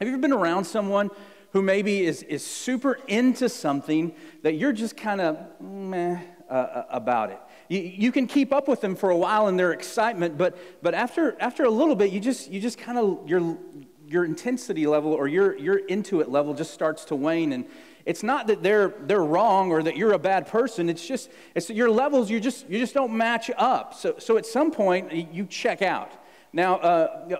Have you ever been around someone who maybe is super into something that you're just kind of meh about it? You can keep up with them for a while in their excitement, but after a little bit, you just kind of your intensity level or your into it level just starts to wane. And it's not that they're wrong or that you're a bad person. It's that your levels you just don't match up. So at some point you check out. Now,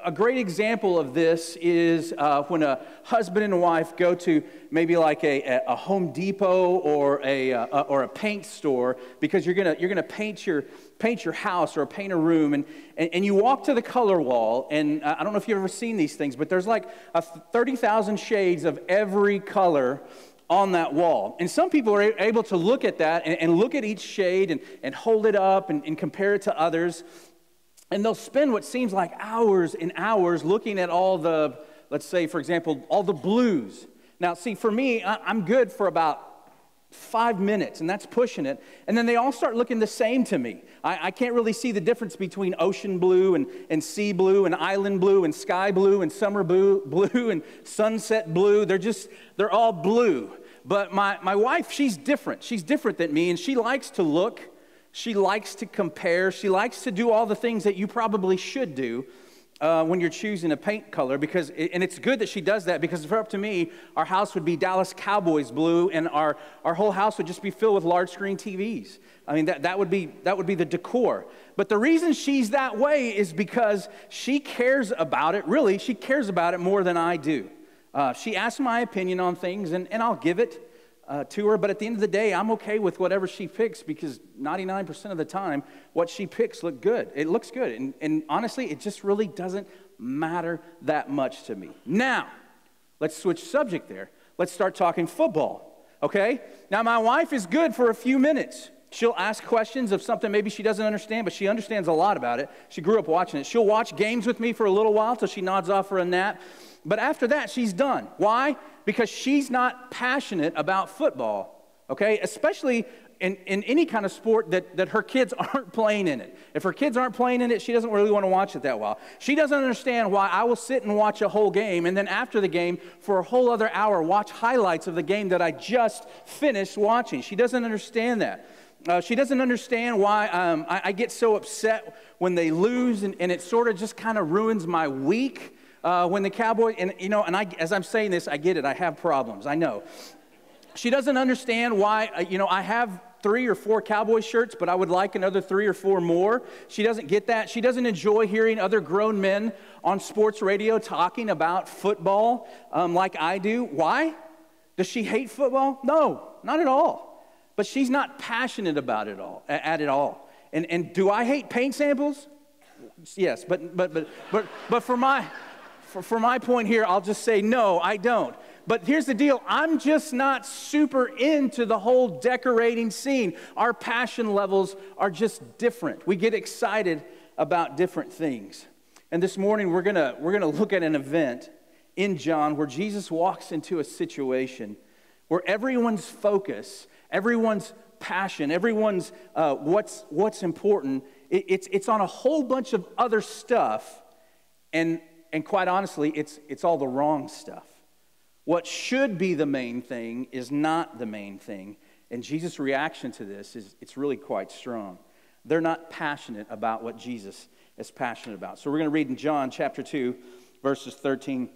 a great example of this is when a husband and wife go to maybe like a Home Depot or a paint store, because you're gonna paint your house or paint a room, and you walk to the color wall, and I don't know if you've ever seen these things, but there's like 30,000 shades of every color on that wall. And some people are able to look at that and look at each shade and hold it up and compare it to others. And they'll spend what seems like hours and hours looking at all the, let's say, for example, all the blues. Now, see, for me, I'm good for about 5 minutes, and that's pushing it. And then they all start looking the same to me. I can't really see the difference between ocean blue and sea blue and island blue and sky blue and summer blue and sunset blue. They're all blue. But my wife, she's different. She's different than me, and she likes to look. She likes to compare. She likes to do all the things that you probably should do when you're choosing a paint color. And it's good that she does that, because if it were up to me, our house would be Dallas Cowboys blue, and our whole house would just be filled with large screen TVs. I mean, that would be the decor. But the reason she's that way is because she cares about it. Really, she cares about it more than I do. She asks my opinion on things, and I'll give it to her, but at the end of the day, I'm okay with whatever she picks, because 99% of the time, what she picks look good. It looks good, and honestly, it just really doesn't matter that much to me. Now, let's switch subject there. Let's start talking football, okay? Now, my wife is good for a few minutes. She'll ask questions of something maybe she doesn't understand, but she understands a lot about it. She grew up watching it. She'll watch games with me for a little while till she nods off for a nap. But after that, she's done. Why? Because she's not passionate about football, okay? Especially in any kind of sport that her kids aren't playing in it. If her kids aren't playing in it, she doesn't really want to watch it that well. She doesn't understand why I will sit and watch a whole game, and then after the game, for a whole other hour, watch highlights of the game that I just finished watching. She doesn't understand that. She doesn't understand why I get so upset when they lose, and it sort of just kind of ruins my week. When the Cowboys, as I'm saying this, I get it. I have problems. I know. She doesn't understand why, I have 3 or 4 Cowboy shirts, but I would like another 3 or 4 more. She doesn't get that. She doesn't enjoy hearing other grown men on sports radio talking about football like I do. Why? Does she hate football? No, not at all. But she's not passionate about it all, at it all. And do I hate paint samples? Yes, but for my... For my point here, I'll just say, no, I don't. But here's the deal. I'm just not super into the whole decorating scene. Our passion levels are just different. We get excited about different things. And this morning, we're gonna look at an event in John where Jesus walks into a situation where everyone's focus, everyone's passion, everyone's what's important, it's on a whole bunch of other stuff, and quite honestly, it's all the wrong stuff. What should be the main thing is not the main thing. And Jesus' reaction to this is it's really quite strong. They're not passionate about what Jesus is passionate about. So we're going to read in John chapter 2, verses 13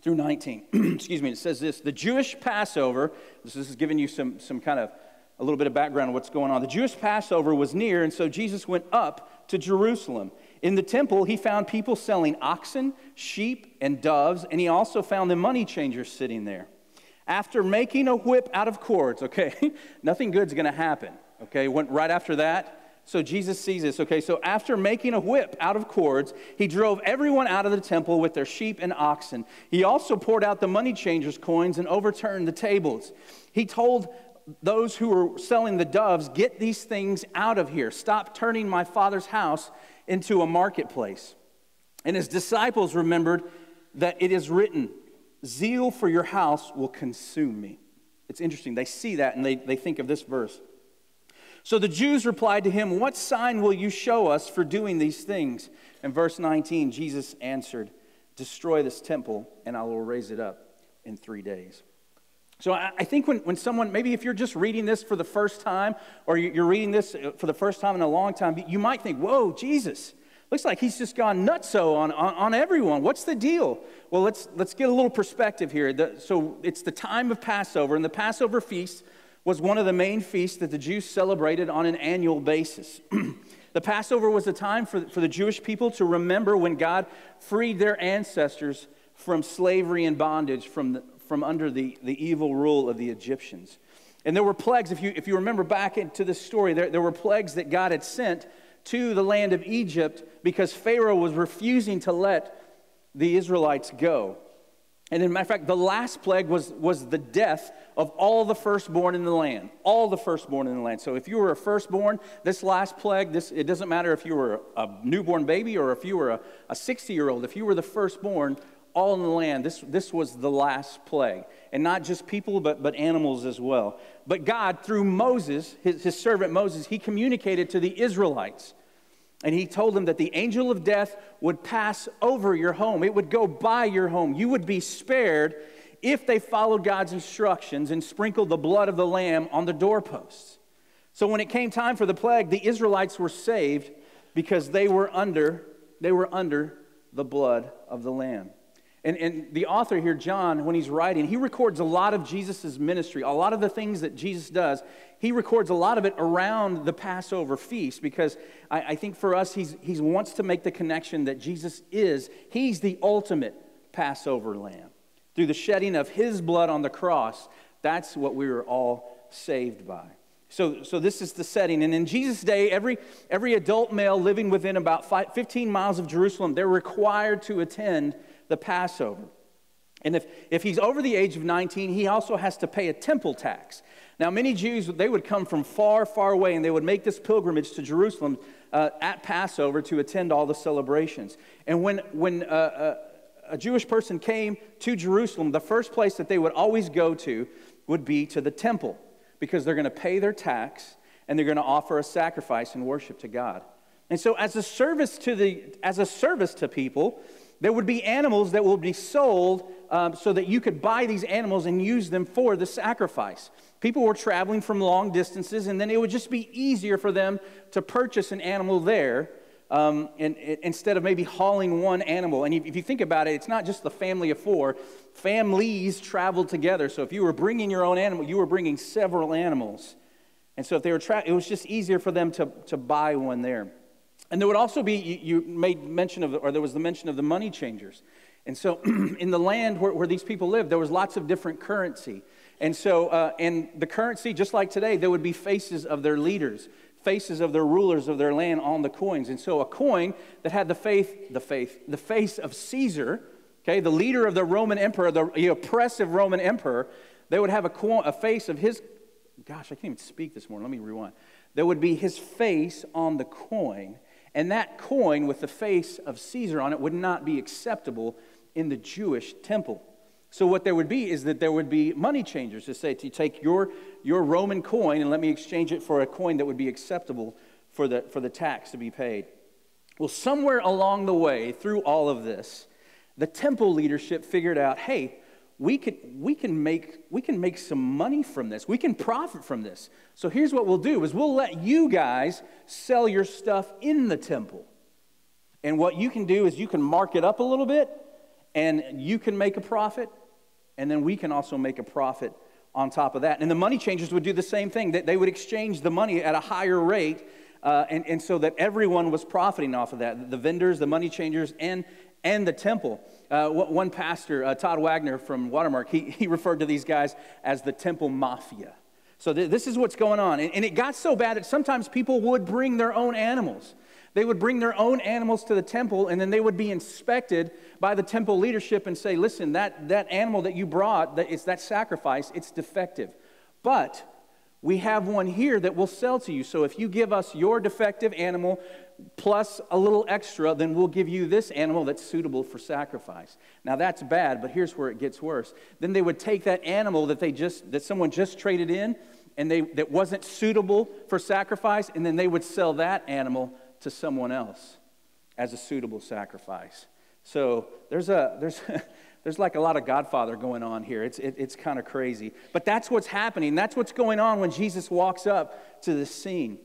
through 19. Excuse me, it says this, the Jewish Passover, this is giving you some kind of a little bit of background on what's going on. The Jewish Passover was near, and so Jesus went up to Jerusalem. In the temple, he found people selling oxen, sheep, and doves, and he also found the money changers sitting there. After making a whip out of cords, okay, nothing good's going to happen, okay, went right after that. So Jesus sees this, okay, so after making a whip out of cords, he drove everyone out of the temple with their sheep and oxen. He also poured out the money changers' coins and overturned the tables. He told those who were selling the doves, get these things out of here. Stop turning my Father's house into a marketplace. And his disciples remembered that it is written, zeal for your house will consume me. It's interesting. They see that and they think of this verse. So the Jews replied to him, what sign will you show us for doing these things? In verse 19, Jesus answered, destroy this temple, and I will raise it up in 3 days. So I think when someone, maybe if you're just reading this for the first time, or you're reading this for the first time in a long time, you might think, whoa, Jesus, looks like he's just gone nutso on everyone. What's the deal? Well, let's get a little perspective here. So it's the time of Passover, and the Passover feast was one of the main feasts that the Jews celebrated on an annual basis. The Passover was a time for the Jewish people to remember when God freed their ancestors from slavery and bondage from under the evil rule of the Egyptians. And there were plagues, if you remember back into this story, there were plagues that God had sent to the land of Egypt because Pharaoh was refusing to let the Israelites go. And as a matter of fact, the last plague was the death of all the firstborn in the land. All the firstborn in the land. So if you were a firstborn, this last plague, it doesn't matter if you were a newborn baby or if you were a 60-year-old, if you were the firstborn, all in the land, this was the last plague. And not just people, but animals as well. But God, through Moses, his servant Moses, he communicated to the Israelites. And he told them that the angel of death would pass over your home. It would go by your home. You would be spared if they followed God's instructions and sprinkled the blood of the lamb on the doorposts. So when it came time for the plague, the Israelites were saved because they were under the blood of the lamb. And the author here, John, when he's writing, he records a lot of Jesus' ministry, a lot of the things that Jesus does. He records a lot of it around the Passover feast because I think for us, he wants to make the connection that Jesus is. He's the ultimate Passover lamb. Through the shedding of his blood on the cross, that's what we were all saved by. So this is the setting. And in Jesus' day, every adult male living within about 15 miles of Jerusalem, they're required to attend the Passover. And if he's over the age of 19, he also has to pay a temple tax. Now, many Jews, they would come from far, far away, and they would make this pilgrimage to Jerusalem at Passover to attend all the celebrations. And when a Jewish person came to Jerusalem, the first place that they would always go to would be to the temple, because they're going to pay their tax, and they're going to offer a sacrifice and worship to God. And so as a service to people, there would be animals that would be sold so that you could buy these animals and use them for the sacrifice. People were traveling from long distances, and then it would just be easier for them to purchase an animal there and instead of maybe hauling one animal. And if you think about it, it's not just the family of four. Families traveled together. So if you were bringing your own animal, you were bringing several animals. And so if they were it was just easier for them to buy one there. And there would also be, you made mention of, or there was the mention of the money changers. And so in the land where these people lived, there was lots of different currency. And so, and the currency, just like today, there would be faces of their leaders, faces of their rulers of their land on the coins. And so a coin that had the face of Caesar, okay, the leader of the Roman emperor, the oppressive Roman emperor, they would have a face of his, gosh, I can't even speak this morning, let me rewind. There would be his face on the coin. And that coin with the face of Caesar on it would not be acceptable in the Jewish temple. So what there would be is that there would be money changers to say, to take your Roman coin and let me exchange it for a coin that would be acceptable for the tax to be paid. Well, somewhere along the way, through all of this, the temple leadership figured out, hey, we can make some money from this. We can profit from this. So here's what we'll do is we'll let you guys sell your stuff in the temple. And what you can do is you can mark it up a little bit, and you can make a profit, and then we can also make a profit on top of that. And the money changers would do the same thing. They would exchange the money at a higher rate, and so that everyone was profiting off of that, the vendors, the money changers, and the temple. One pastor, Todd Wagner from Watermark, he referred to these guys as the temple mafia. So this is what's going on. And it got so bad that sometimes people would bring their own animals. They would bring their own animals to the temple, and then they would be inspected by the temple leadership and say, listen, that animal that you brought, it's that sacrifice, it's defective. But we have one here that we'll sell to you. So if you give us your defective animal plus a little extra, then we'll give you this animal that's suitable for sacrifice. Now that's bad, but here's where it gets worse. Then they would take that animal that someone just traded in and that wasn't suitable for sacrifice, and then they would sell that animal to someone else as a suitable sacrifice. So there's like a lot of Godfather going on here. It's kind of crazy. But that's what's happening. That's what's going on when Jesus walks up to this scene.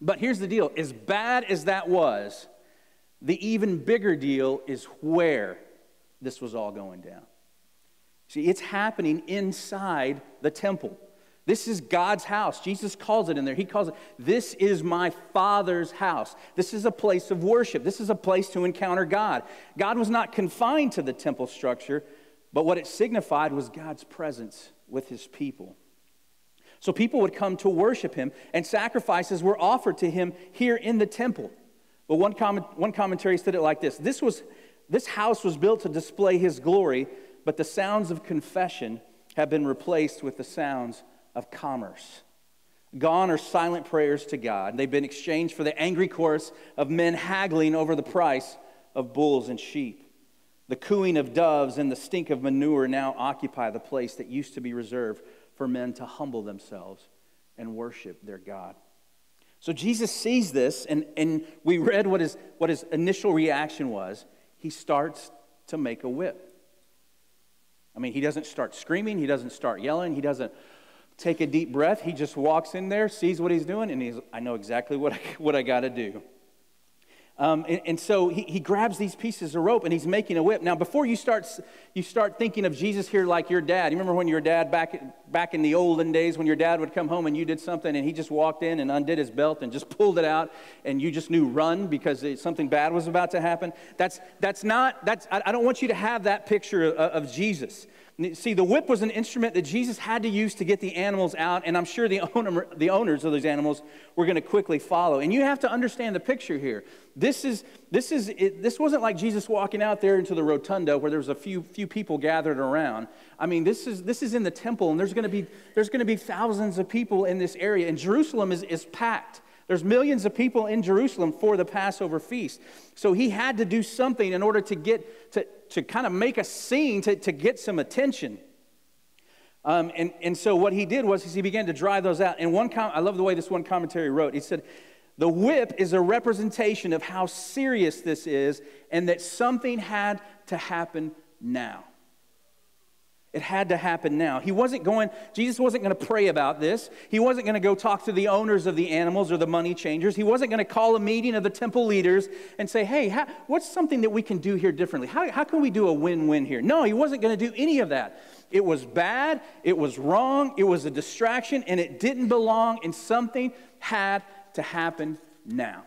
But here's the deal. As bad as that was, the even bigger deal is where this was all going down. See, it's happening inside the temple. This is God's house. Jesus calls it in there. He calls it, this is my Father's house. This is a place of worship. This is a place to encounter God. God was not confined to the temple structure, but what it signified was God's presence with his people. So people would come to worship him, and sacrifices were offered to him here in the temple. But one commentary said it like this. This house was built to display his glory, but the sounds of confession have been replaced with the sounds of commerce. Gone are silent prayers to God. They've been exchanged for the angry chorus of men haggling over the price of bulls and sheep. The cooing of doves and the stink of manure now occupy the place that used to be reserved for men to humble themselves and worship their God. So Jesus sees this, and we read what his initial reaction was. He starts to make a whip. I mean, he doesn't start screaming. He doesn't start yelling. He doesn't take a deep breath. He just walks in there, sees what he's doing, and I know exactly what I got to do. And so he grabs these pieces of rope, and he's making a whip. Now, before you start thinking of Jesus here like your dad. You remember when your dad, back in the olden days, when your dad would come home and you did something, and he just walked in and undid his belt and just pulled it out, and you just knew run because something bad was about to happen. I don't want you to have that picture of Jesus. See, the whip was an instrument that Jesus had to use to get the animals out, and I'm sure the owners of those animals were going to quickly follow. And you have to understand the picture here. This wasn't like Jesus walking out there into the rotunda where there was a few people gathered around. I mean, this is in the temple, and there's going to be thousands of people in this area, and Jerusalem is packed. There's millions of people in Jerusalem for the Passover feast. So he had to do something in order to get to kind of make a scene, to get some attention. And so what he did was he began to dry those out. And I love the way this one commentary wrote. He said, the whip is a representation of how serious this is and that something had to happen now. It had to happen now. Jesus wasn't going to pray about this. He wasn't going to go talk to the owners of the animals or the money changers. He wasn't going to call a meeting of the temple leaders and say, hey, what's something that we can do here differently? How can we do a win-win here? No, he wasn't going to do any of that. It was bad, it was wrong, it was a distraction, and it didn't belong, and something had to happen now.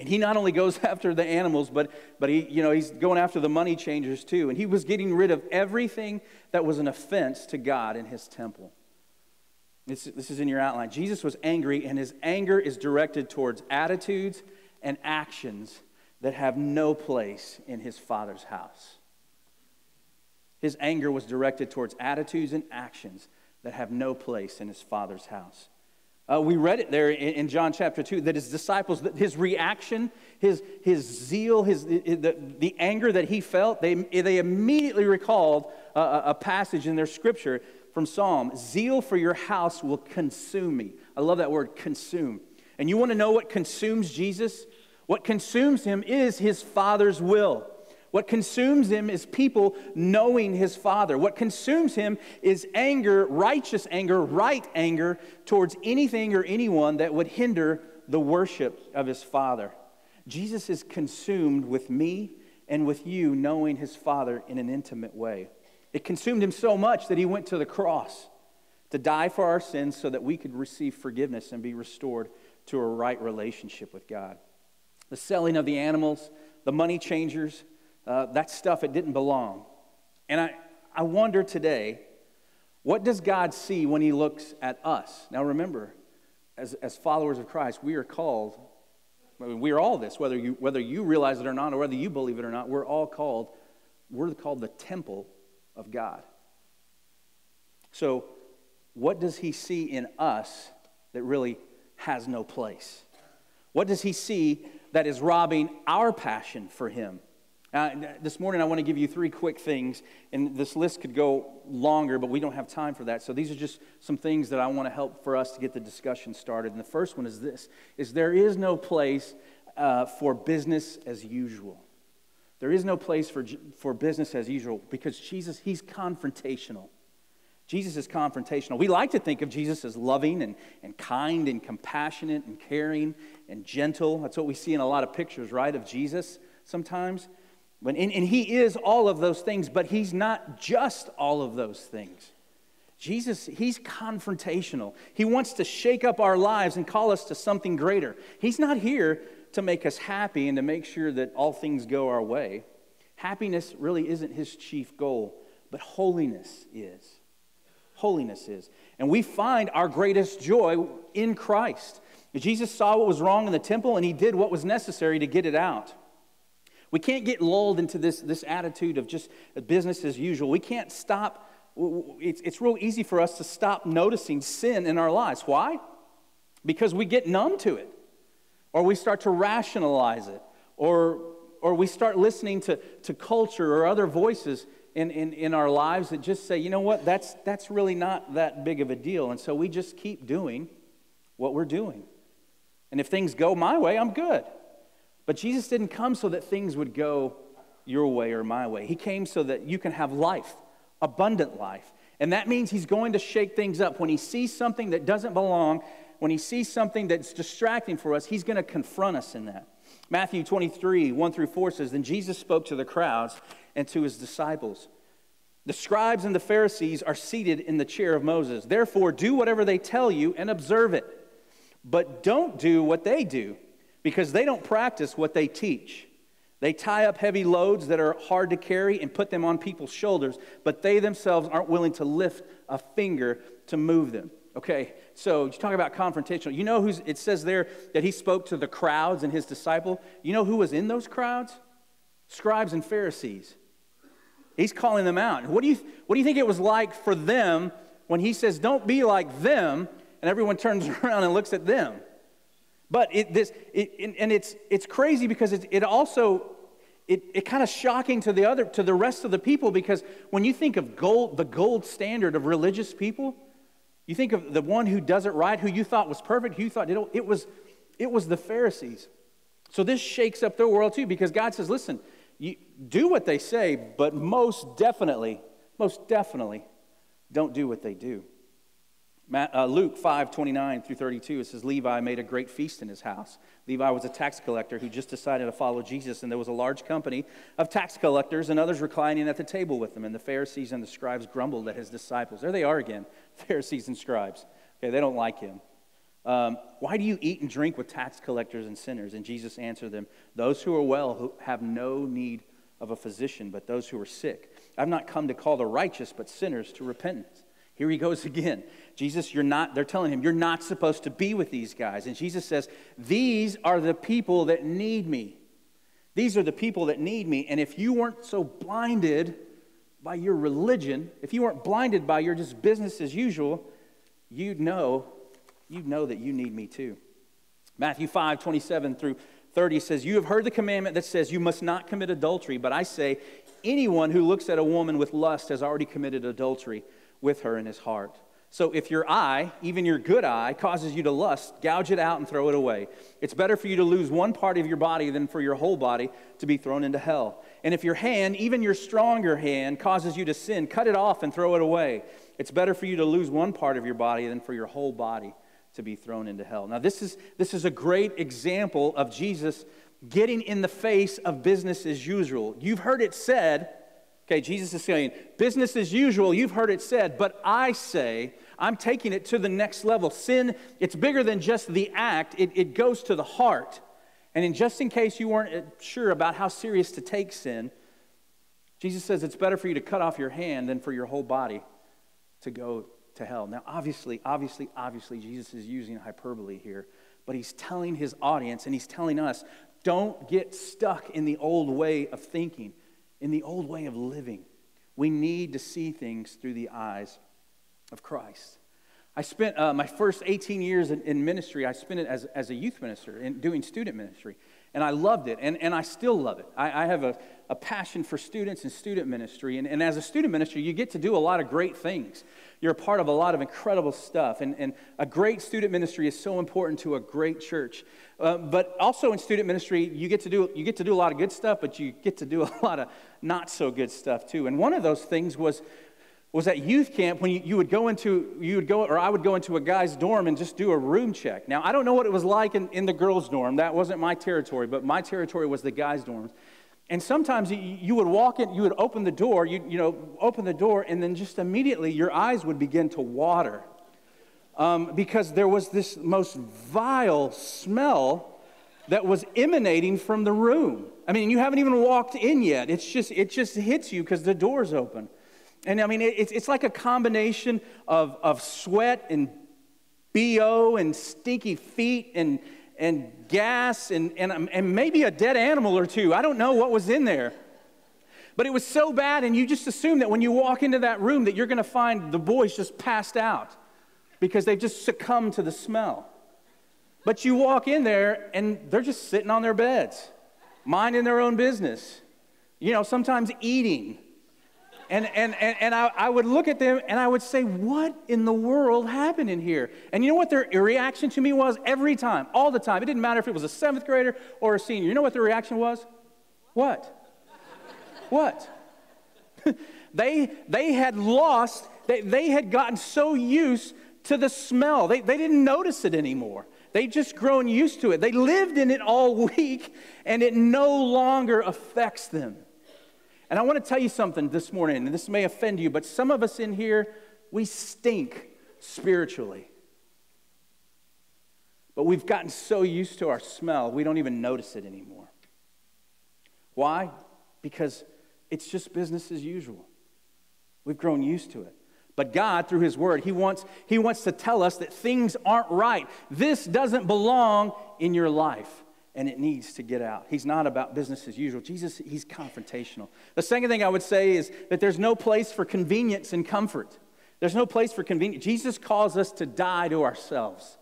And he not only goes after the animals, but he's going after the money changers too. And he was getting rid of everything that was an offense to God in his temple. This is in your outline. Jesus was angry, and his anger is directed towards attitudes and actions that have no place in his Father's house. His anger was directed towards attitudes and actions that have no place in his Father's house. We read it there in John chapter 2, that his disciples, his reaction, his zeal, the anger that he felt, they immediately recalled a passage in their scripture from Psalm, zeal for your house will consume me. I love that word, consume. And you want to know what consumes Jesus? What consumes him is his Father's will. What consumes him is people knowing his Father. What consumes him is anger, righteous anger, right anger towards anything or anyone that would hinder the worship of his Father. Jesus is consumed with me and with you knowing his Father in an intimate way. It consumed him so much that he went to the cross to die for our sins so that we could receive forgiveness and be restored to a right relationship with God. The selling of the animals, the money changers, that stuff, it didn't belong. And I wonder today, what does God see when he looks at us? Now remember, as followers of Christ, we are called, I mean, we are all this, whether you realize it or not, or whether you believe it or not, we're called the temple of God. So what does he see in us that really has no place? What does he see that is robbing our passion for him? This morning I want to give you three quick things, and this list could go longer, but we don't have time for that. So these are just some things that I want to help for us to get the discussion started. And the first one is this, there is no place for business as usual. There is no place for business as usual, because Jesus, he's confrontational. Jesus is confrontational. We like to think of Jesus as loving and kind and compassionate and caring and gentle. That's what we see in a lot of pictures, right, of Jesus sometimes. And he is all of those things, but he's not just all of those things. Jesus, he's confrontational. He wants to shake up our lives and call us to something greater. He's not here to make us happy and to make sure that all things go our way. Happiness really isn't his chief goal, but holiness is. Holiness is. And we find our greatest joy in Christ. Jesus saw what was wrong in the temple, and he did what was necessary to get it out. We can't get lulled into this attitude of just business as usual. We can't stop. It's real easy for us to stop noticing sin in our lives. Why? Because we get numb to it, or we start to rationalize it, or we start listening to culture or other voices in our lives that just say, you know what, that's really not that big of a deal. And so we just keep doing what we're doing. And if things go my way, I'm good. But Jesus didn't come so that things would go your way or my way. He came so that you can have life, abundant life. And that means he's going to shake things up. When he sees something that doesn't belong, when he sees something that's distracting for us, he's going to confront us in that. Matthew 23:1-4 says, "Then Jesus spoke to the crowds and to his disciples. The scribes and the Pharisees are seated in the chair of Moses. Therefore, do whatever they tell you and observe it. But don't do what they do, because they don't practice what they teach. They tie up heavy loads that are hard to carry and put them on people's shoulders, but they themselves aren't willing to lift a finger to move them." Okay, so you talk about confrontational. You know who's, it says there that he spoke to the crowds and his disciple. You know who was in those crowds? Scribes and Pharisees. He's calling them out. What do you think it was like for them when he says, "Don't be like them," and everyone turns around and looks at them? But it's crazy, because it also kind of shocking to the rest of the people, because when you think of the gold standard of religious people, you think of the one who does it right, who you thought was perfect, who you thought it was the Pharisees. So this shakes up their world too, because God says, "Listen, you do what they say, but most definitely, don't do what they do." Luke 5:29-32, it says, "Levi made a great feast in his house." Levi was a tax collector who just decided to follow Jesus, and there was a large company of tax collectors and others reclining at the table with him. And the Pharisees and the scribes grumbled at his disciples. There they are again, Pharisees and scribes. Okay, they don't like him. "Why do you eat and drink with tax collectors and sinners?" And Jesus answered them, "Those who are well have no need of a physician, but those who are sick. I've not come to call the righteous, but sinners to repentance." Here he goes again. Jesus, they're telling him, "You're not supposed to be with these guys." And Jesus says, "These are the people that need me. These are the people that need me. And if you weren't so blinded by your religion, if you weren't blinded by your just business as usual, you'd know that you need me too." Matthew 5:27-30 says, "You have heard the commandment that says you must not commit adultery, but I say anyone who looks at a woman with lust has already committed adultery with her in his heart. So if your eye, even your good eye, causes you to lust, gouge it out and throw it away. It's better for you to lose one part of your body than for your whole body to be thrown into hell. And if your hand, even your stronger hand, causes you to sin, cut it off and throw it away. It's better for you to lose one part of your body than for your whole body to be thrown into hell." Now this is a great example of Jesus getting in the face of business as usual. You've heard it said, okay, Jesus is saying, business as usual, you've heard it said, but I say, I'm taking it to the next level. Sin, it's bigger than just the act, it goes to the heart. And just in case you weren't sure about how serious to take sin, Jesus says it's better for you to cut off your hand than for your whole body to go to hell. Now, obviously, Jesus is using hyperbole here, but he's telling his audience and he's telling us, don't get stuck in the old way of thinking, in the old way of living. We need to see things through the eyes of Christ. I spent my first 18 years in ministry, I spent it as a youth minister and doing student ministry. And I loved it, and I still love it. I have a passion for students and student ministry. And as a student minister, you get to do a lot of great things. You're a part of a lot of incredible stuff. And a great student ministry is so important to a great church. But also in student ministry, you get to do a lot of good stuff, but you get to do a lot of not so good stuff too. And one of those things was at youth camp when I would go into a guy's dorm and just do a room check. Now, I don't know what it was like in the girls' dorm. That wasn't my territory, but my territory was the guys' dorms. And sometimes you would walk in, you would open the door, open the door, and then just immediately your eyes would begin to water because there was this most vile smell that was emanating from the room. I mean, you haven't even walked in yet. It just hits you because the door's open. And I mean, it's like a combination of sweat and BO and stinky feet and gas and maybe a dead animal or two. I don't know what was in there. But it was so bad, and you just assume that when you walk into that room that you're going to find the boys just passed out because they've just succumbed to the smell. But you walk in there, and they're just sitting on their beds, minding their own business, sometimes eating. And I would look at them, and I would say, what in the world happened in here? And you know what their reaction to me was? Every time, all the time. It didn't matter if it was a seventh grader or a senior. You know what their reaction was? What? What? They had lost, they had gotten so used to the smell. They didn't notice it anymore. They just grown used to it. They lived in it all week, and it no longer affects them. And I want to tell you something this morning, and this may offend you, but some of us in here, we stink spiritually. But we've gotten so used to our smell, we don't even notice it anymore. Why? Because it's just business as usual. We've grown used to it. But God, through His Word, He wants to tell us that things aren't right. This doesn't belong in your life. And it needs to get out. He's not about business as usual. Jesus, He's confrontational. The second thing I would say is that there's no place for convenience and comfort. There's no place for convenience. Jesus calls us to die to ourselves.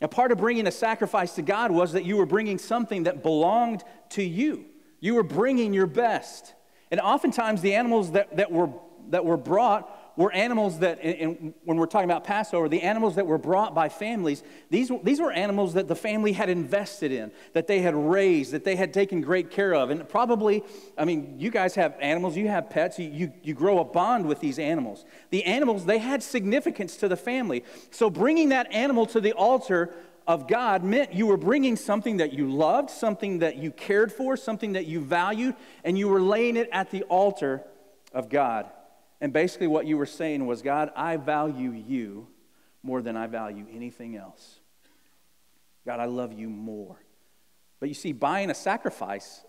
Now, part of bringing a sacrifice to God was that you were bringing something that belonged to you. You were bringing your best. And oftentimes the animals that were brought were animals that, and when we're talking about Passover, the animals that were brought by families, these were animals that the family had invested in, that they had raised, that they had taken great care of. And probably, I mean, you guys have animals, you have pets, you grow a bond with these animals. The animals, they had significance to the family. So bringing that animal to the altar of God meant you were bringing something that you loved, something that you cared for, something that you valued, and you were laying it at the altar of God. And basically what you were saying was, God, I value you more than I value anything else. God, I love you more. But you see, buying a sacrifice,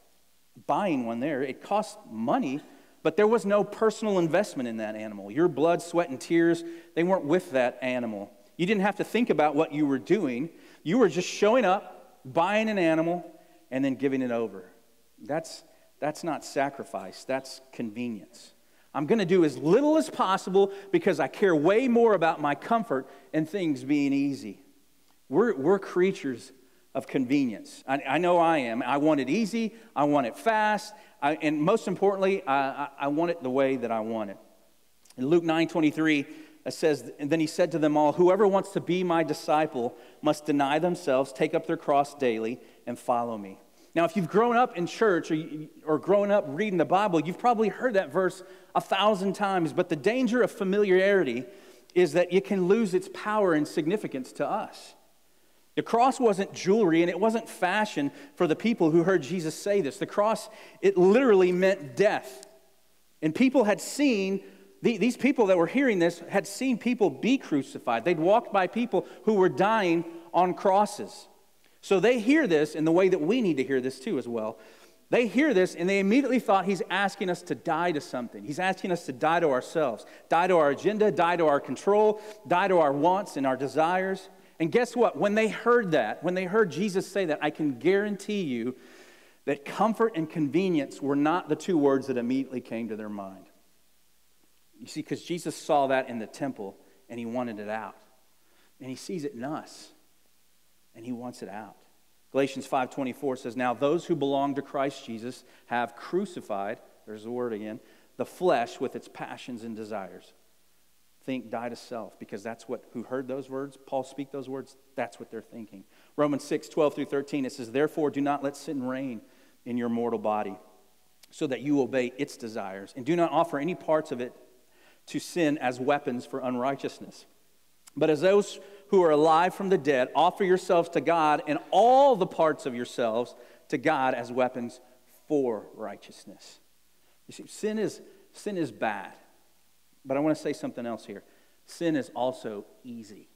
buying one there, it cost money, but there was no personal investment in that animal. Your blood, sweat, and tears, they weren't with that animal. You didn't have to think about what you were doing. You were just showing up, buying an animal, and then giving it over. That's not sacrifice. That's convenience. I'm going to do as little as possible because I care way more about my comfort and things being easy. We're creatures of convenience. I know I am. I want it easy. I want it fast. And most importantly, I want it the way that I want it. In Luke 9:23, it says, "And then he said to them all, 'Whoever wants to be my disciple must deny themselves, take up their cross daily, and follow me.'" Now, if you've grown up in church or grown up reading the Bible, you've probably heard that verse 1,000 times, but the danger of familiarity is that it can lose its power and significance to us. The cross wasn't jewelry, and it wasn't fashion for the people who heard Jesus say this. The cross, it literally meant death. And people had seen, these people that were hearing this had seen people be crucified. They'd walked by people who were dying on crosses. So they hear this in the way that we need to hear this too as well. They hear this and they immediately thought he's asking us to die to something. He's asking us to die to ourselves, die to our agenda, die to our control, die to our wants and our desires. And guess what? When they heard that, when they heard Jesus say that, I can guarantee you that comfort and convenience were not the two words that immediately came to their mind. You see, because Jesus saw that in the temple and he wanted it out. And he sees it in us. And he wants it out. Galatians 5:24 says, now those who belong to Christ Jesus have crucified, there's the word again, the flesh with its passions and desires. Think, die to self, because that's what, who heard those words, Paul speak those words, that's what they're thinking. Romans 6:12-13, it says, therefore do not let sin reign in your mortal body, so that you obey its desires, and do not offer any parts of it to sin as weapons for unrighteousness. But as those who are alive from the dead, offer yourselves to God and all the parts of yourselves to God as weapons for righteousness. You see, sin is bad. But I want to say something else here. Sin is also easy.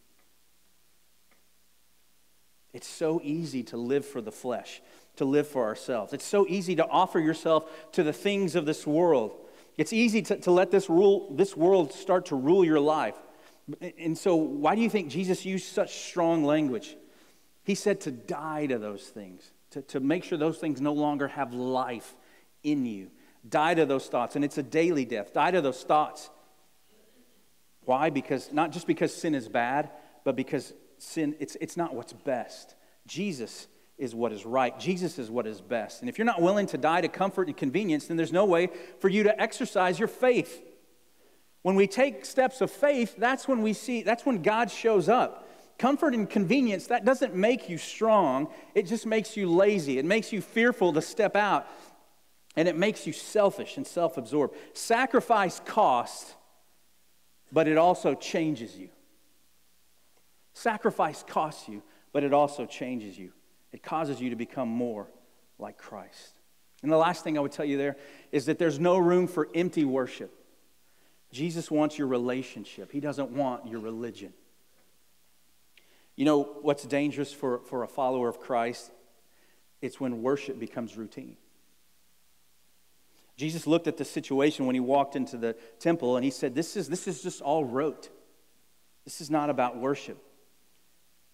It's so easy to live for the flesh, to live for ourselves. It's so easy to offer yourself to the things of this world. It's easy to let this world start to rule your life. And so why do you think Jesus used such strong language? He said to die to those things, to make sure those things no longer have life in you. Die to those thoughts, and it's a daily death. Die to those thoughts. Why? Because not just because sin is bad, but because sin, it's not what's best. Jesus is what is right. Jesus is what is best. And if you're not willing to die to comfort and convenience, then there's no way for you to exercise your faith. When we take steps of faith, that's when we see, that's when God shows up. Comfort and convenience, that doesn't make you strong. It just makes you lazy. It makes you fearful to step out. And it makes you selfish and self-absorbed. Sacrifice costs, but it also changes you. Sacrifice costs you, but it also changes you. It causes you to become more like Christ. And the last thing I would tell you there is that there's no room for empty worship. Jesus wants your relationship. He doesn't want your religion. You know what's dangerous for a follower of Christ? It's when worship becomes routine. Jesus looked at the situation when he walked into the temple and he said, this is just all rote. This is not about worship.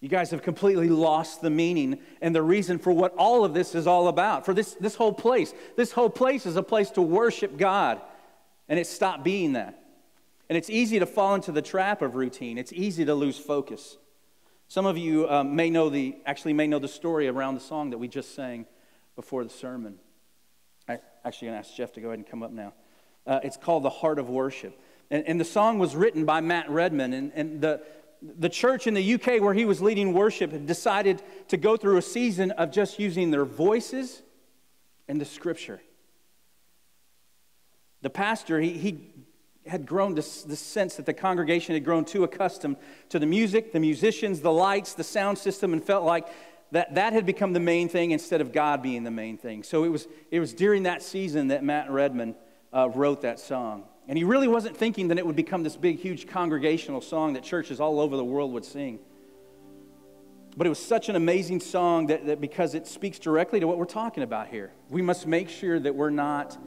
You guys have completely lost the meaning and the reason for what all of this is all about. For this whole place. This whole place is a place to worship God. And it stopped being that. And it's easy to fall into the trap of routine. It's easy to lose focus. Some of you may know the story around the song that we just sang before the sermon. Actually, I'm going to ask Jeff to go ahead and come up now. It's called The Heart of Worship. And the song was written by Matt Redman. And the church in the UK where he was leading worship had decided to go through a season of just using their voices and the Scripture. The pastor, he had grown this sense that the congregation had grown too accustomed to the music, the musicians, the lights, the sound system, and felt like that had become the main thing instead of God being the main thing. So it was during that season that Matt Redman wrote that song. And he really wasn't thinking that it would become this big, huge congregational song that churches all over the world would sing. But it was such an amazing song that because it speaks directly to what we're talking about here. We must make sure that we're not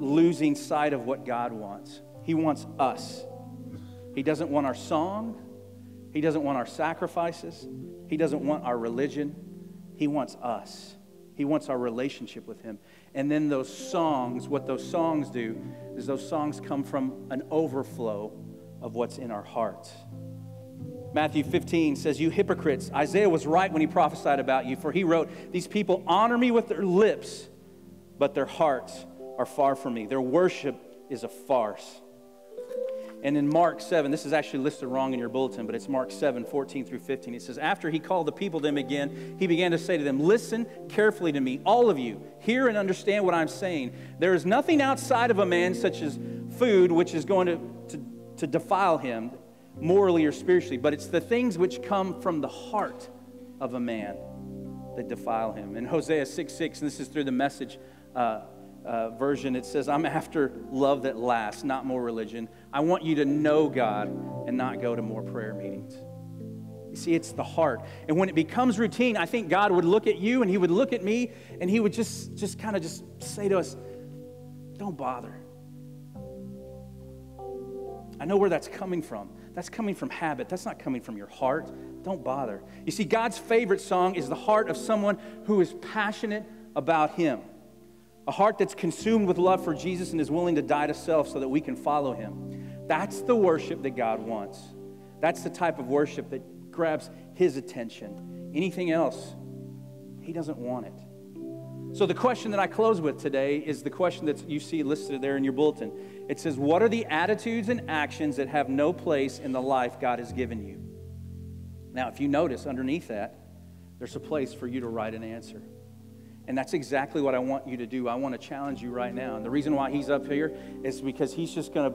losing sight of what God wants. He wants us. He doesn't want our song. He doesn't want our sacrifices. He doesn't want our religion. He wants us. He wants our relationship with Him. And then those songs, what those songs do is those songs come from an overflow of what's in our hearts. Matthew 15 says, you hypocrites, Isaiah was right when he prophesied about you, for he wrote, these people honor me with their lips, but their hearts are far from me. Their worship is a farce. And in Mark 7, this is actually listed wrong in your bulletin, but it's Mark 7:14-15. It says, after he called the people to him again, he began to say to them, listen carefully to me, all of you, hear and understand what I'm saying. There is nothing outside of a man such as food which is going to defile him morally or spiritually, but it's the things which come from the heart of a man that defile him. In Hosea 6:6, and this is through the Message version, it says, I'm after love that lasts, not more religion. I want you to know God and not go to more prayer meetings. You see, it's the heart. And when it becomes routine, I think God would look at you and He would look at me and He would just kind of say to us, don't bother. I know where that's coming from. That's coming from habit. That's not coming from your heart. Don't bother. You see, God's favorite song is the heart of someone who is passionate about Him. A heart that's consumed with love for Jesus and is willing to die to self so that we can follow Him. That's the worship that God wants. That's the type of worship that grabs His attention. Anything else He doesn't want it. So the question that I close with today is the question that you see listed there in your bulletin. It says, what are the attitudes and actions that have no place in the life God has given you? Now, if you notice underneath that, there's a place for you to write an answer. And that's exactly what I want you to do. I want to challenge you right now. And the reason why he's up here is because he's just gonna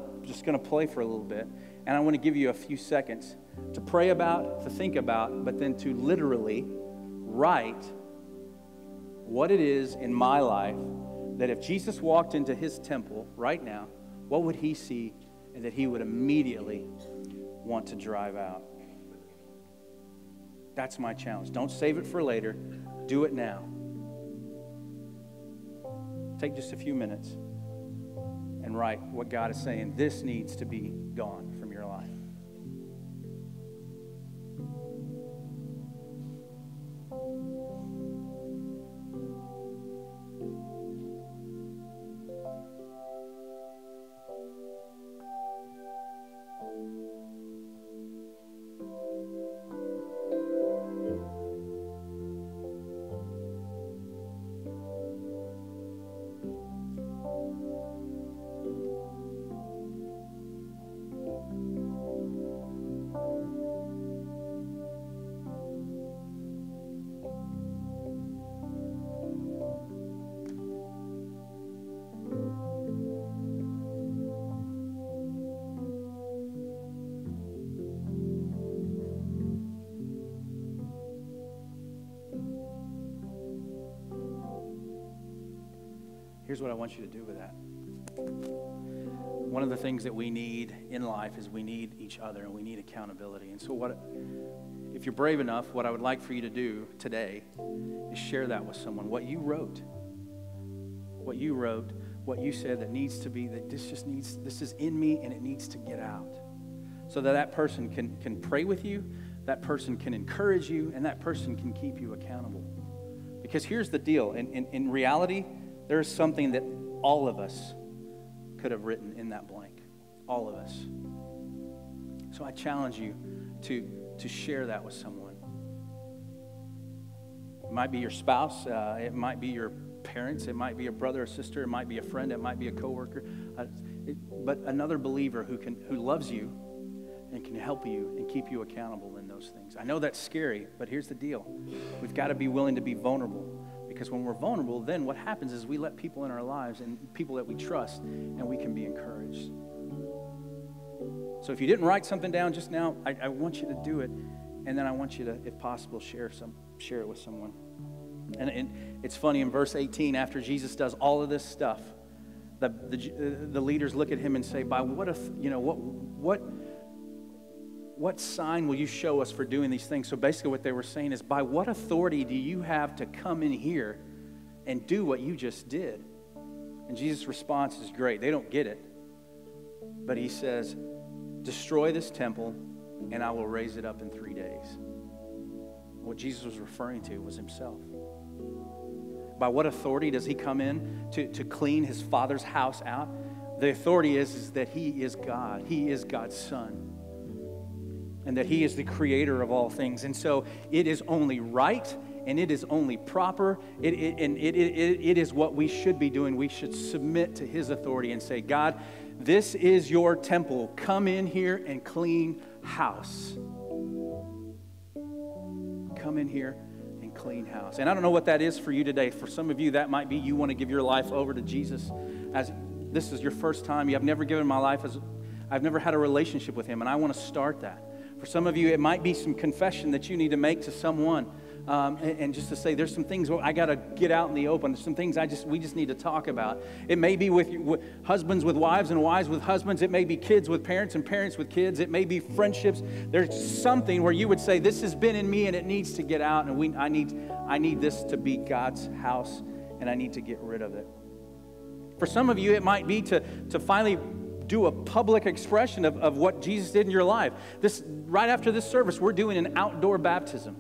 play for a little bit. And I want to give you a few seconds to pray about, to think about, but then to literally write what it is in my life that if Jesus walked into his temple right now, what would he see and that he would immediately want to drive out? That's my challenge. Don't save it for later. Do it now. Take just a few minutes and write what God is saying. This needs to be gone from your life. Here's what I want you to do with that. One of the things that we need in life is we need each other and we need accountability. And so what, if you're brave enough, what I would like for you to do today is share that with someone. What you wrote, what you said that needs to be, that this is in me and it needs to get out. So that person can pray with you, that person can encourage you, and that person can keep you accountable. Because here's the deal, in reality, there's something that all of us could have written in that blank. All of us. So I challenge you to share that with someone. It might be your spouse. It might be your parents. It might be a brother or sister. It might be a friend. It might be a coworker. But another believer who loves you and can help you and keep you accountable in those things. I know that's scary, but here's the deal. We've got to be willing to be vulnerable. Because when we're vulnerable, then what happens is we let people in our lives and people that we trust, and we can be encouraged. So if you didn't write something down just now, I want you to do it, and then I want you to, if possible, share it with someone. And it's funny, in verse 18, after Jesus does all of this stuff, the leaders look at him and say, "By what sign will you show us for doing these things?" So basically what they were saying is, by what authority do you have to come in here and do what you just did? And Jesus' response is great. They don't get it. But he says, destroy this temple and I will raise it up in 3 days. What Jesus was referring to was himself. By what authority does he come in to clean his Father's house out? The authority is that he is God. He is God's Son. And that he is the creator of all things. And so it is only right and it is only proper. It is what we should be doing. We should submit to his authority and say, God, this is your temple. Come in here and clean house. Come in here and clean house. And I don't know what that is for you today. For some of you, that might be you want to give your life over to Jesus. As this is your first time, you have never given my life, I've never had a relationship with him, and I want to start that. For some of you, it might be some confession that you need to make to someone, and just to say, there's some things I got to get out in the open. There's some things we just need to talk about. It may be with husbands with wives and wives with husbands. It may be kids with parents and parents with kids. It may be friendships. There's something where you would say, this has been in me and it needs to get out, and I need this to be God's house, and I need to get rid of it. For some of you, it might be to finally do a public expression of what Jesus did in your life. Right after this service, we're doing an outdoor baptism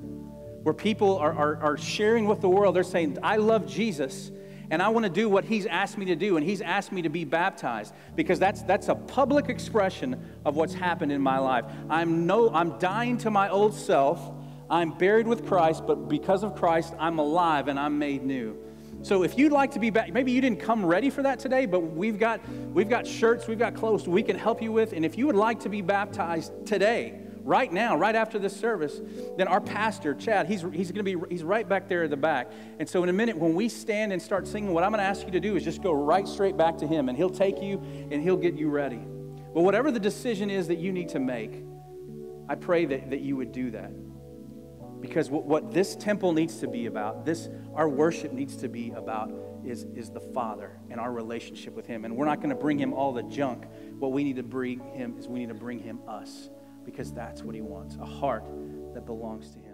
where people are sharing with the world. They're saying, I love Jesus and I want to do what he's asked me to do, and he's asked me to be baptized, because that's a public expression of what's happened in my life. I'm dying to my old self. I'm buried with Christ, but because of Christ, I'm alive and I'm made new. So if you'd like to be back, maybe you didn't come ready for that today, but we've got shirts, we've got clothes we can help you with. And if you would like to be baptized today, right now, right after this service, then our pastor, Chad, he's right back there at the back. And so in a minute, when we stand and start singing, what I'm going to ask you to do is just go right straight back to him, and he'll take you and he'll get you ready. But whatever the decision is that you need to make, I pray that you would do that. Because what this temple needs to be about, our worship needs to be about, is the Father and our relationship with him. And we're not going to bring him all the junk. What we need to bring him is we need to bring him us, because that's what he wants, a heart that belongs to him.